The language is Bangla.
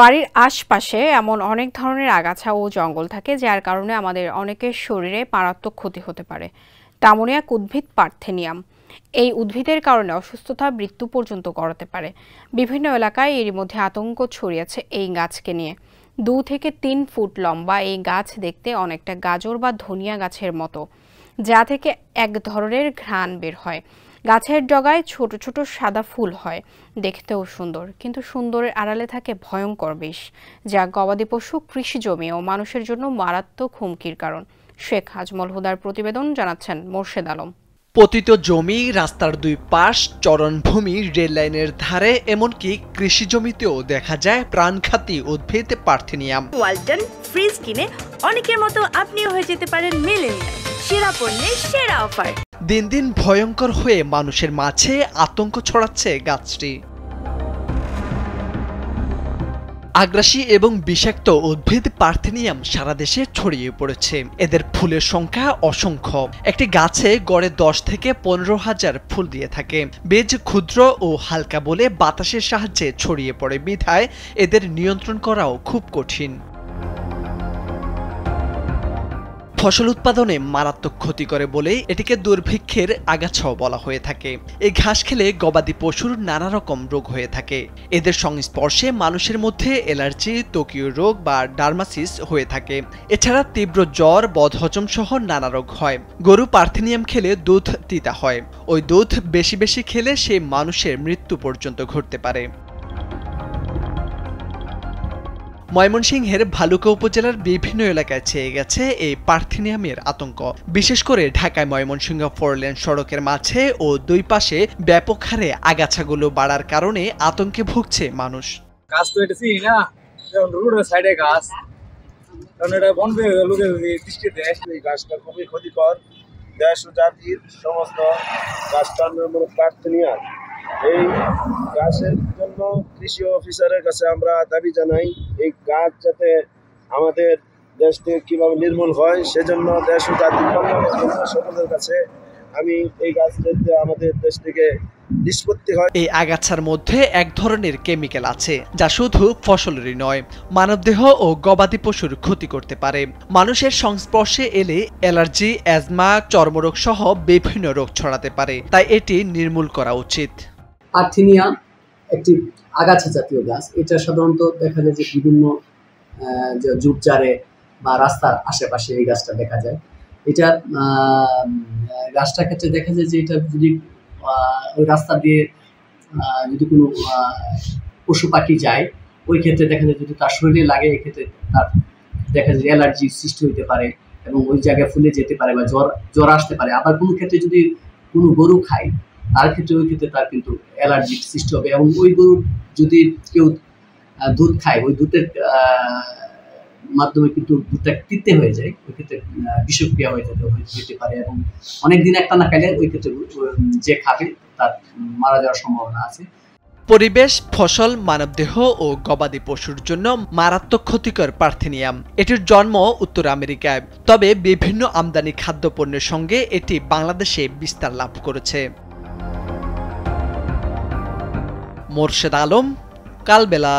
বাড়ির আশপাশে এমন অনেক ধরনের আগাছা ও জঙ্গল থাকে যার কারণে আমাদের অনেকের শরীরে মারাত্মক ক্ষতি হতে পারে। তেমনই এক উদ্ভিদ পার্থেনিয়াম। এই উদ্ভিদের কারণে অসুস্থতা মৃত্যু পর্যন্ত করাতে পারে। বিভিন্ন এলাকায় এর মধ্যে আতঙ্ক ছড়িয়েছে এই গাছকে নিয়ে। 2 থেকে 3 ফুট লম্বা এই গাছ দেখতে অনেকটা গাজর বা ধনিয়া গাছের মতো, যা থেকে এক ধরনের ঘ্রাণ বের হয়। গাছের ডগায় ছোট ছোট সাদা ফুল হয়, দেখতেও সুন্দর, কিন্তু সুন্দরের আড়ালে থাকে ভয়ঙ্কর বিষ, যা গবাদি পশু, কৃষি জমি ও মানুষের জন্য মারাত্মক হুমকির কারণ। শেখ আজমল হুদার প্রতিবেদন জানাচ্ছেন মোরশেদ আলম। পতিত জমি, রাস্তার দুই পাশ, চরণভূমি, রেল লাইনের ধারে, এমনকি কৃষি জমিতেও দেখা যায় প্রাণঘাতী উদ্ভিদ পার্থেনিয়াম। ওয়ালটন ফ্রিজ কিনে অনেকের মতো আপনিও হয়ে যেতে পারেন মিলেনিয়াল। সেরা পণ্যের সেরা অফার। দিন দিন ভয়ঙ্কর হয়ে মানুষের মাঝে আতঙ্ক ছড়াচ্ছে গাছটি। আগ্রাসী এবং বিষাক্ত উদ্ভিদ পার্থেনিয়াম সারা দেশে ছড়িয়ে পড়েছে। এদের ফুলের সংখ্যা অসংখ্য। একটি গাছে গড়ে 10 থেকে 15,000 ফুল দিয়ে থাকে। বীজ ক্ষুদ্র ও হালকা বলে বাতাসের সাহায্যে ছড়িয়ে পড়ে বিধায় এদের নিয়ন্ত্রণ করাও খুব কঠিন। ফসল উৎপাদনে মারাত্মক ক্ষতি করে বলেই এটিকে দুর্ভিক্ষের আগাছাও বলা হয়ে থাকে। এই ঘাস খেলে গবাদি পশুর নানা রকম রোগ হয়ে থাকে। এদের সংস্পর্শে মানুষের মধ্যে অ্যালার্জি, টোকিও রোগ বা ডার্মাসিস হয়ে থাকে। এছাড়া তীব্র জ্বর, বদহজম সহ নানা রোগ হয়। গরু পার্থেনিয়াম খেলে দুধ তিতা হয়। ওই দুধ বেশি বেশি খেলে সে মানুষের মৃত্যু পর্যন্ত ঘটতে পারে। ময়মনসিংহের ভালুকা উপজেলার বিভিন্ন এলাকায় ছেয়ে গেছে এই পার্থেনিয়ামের আতঙ্ক। বিশেষ করে ঢাকায় ময়মনসিংহ ফোরলেন সড়কের মাঝে ও দুই পাশে ব্যাপক হারে আগাছাগুলো বাড়ার কারণে আতঙ্কে ভুগছে মানুষ। গাছ তো এটাছি না, রোডের সাইডে গাছ, কারণ এটা বনবে লোকের দৃষ্টিতে এই গাছটা খুবই ক্ষতিকর। দেশ ও জাতির সমস্ত গাছটার নাম হলো পার্থেনিয়াম। এই গাছের জন্য কৃষি অফিসারের কাছে আমরা দাবি জানাই, এই গাছ যাতে আমাদের দেশ থেকে কিভাবে নির্মূল হয় সেজন্য দেশ ও জাতির কল্যাণের জন্য সকলের কাছে আমি এই গাছ যাতে আমাদের দেশ থেকে নিষ্পত্তি হয়। এই আগাছার মধ্যে এক ধরনের কেমিক্যাল আছে যা শুধু ফসলেরই নয়, মানবদেহ ও গবাদি পশুর ক্ষতি করতে পারে। মানুষের সংস্পর্শে এলে অ্যালার্জি, অ্যাজমা, চর্মরোগ সহ বিভিন্ন রোগ ছড়াতে পারে, তাই এটি নির্মূল করা উচিত। পার্থেনিয়াম একটি আগাছা জাতীয় গাছ। এটা সাধারণত দেখা যায় যে বিভিন্ন ঝোপঝাড়ে বা রাস্তার আশেপাশে এই গাছটা দেখা যায়। এটা গাছটার ক্ষেত্রে দেখা যায় যে এটা যদি ওই রাস্তা দিয়ে যদি কোনো পশু পাখি যায়, ওই ক্ষেত্রে দেখা যায় যদি তার শরীরে লাগে, এক্ষেত্রে তার দেখা যায় অ্যালার্জি সৃষ্টি হতে পারে এবং ওই জায়গায় ফুলে যেতে পারে বা জ্বর আসতে পারে। আবার কোনো ক্ষেত্রে যদি কোনো গরু খায়, তার ক্ষেত্রে ওই ক্ষেত্রে তার কিন্তু অ্যালার্জি সৃষ্টি হবে এবং ওই গরুর যদি কেউ দুধ খায়, ওই দুধের মাধ্যমে কিন্তু দুধটা তিতে হয়ে যায়, ওই ক্ষেত্রে বিষক্রিয়া হতে পারে এবং অনেকদিন একটা না খাইলে ওই ক্ষেত্রে যে খাবে তার মারা যাওয়ার সম্ভাবনা আছে। পরিবেশ, ফসল, মানবদেহ ও গবাদি পশুর জন্য মারাত্মক ক্ষতিকর পার্থেনিয়াম। এটির জন্ম উত্তর আমেরিকায়, তবে বিভিন্ন আমদানি খাদ্যপণ্যের সঙ্গে এটি বাংলাদেশে বিস্তার লাভ করেছে। মোরশেদ আলম, কালবেলা।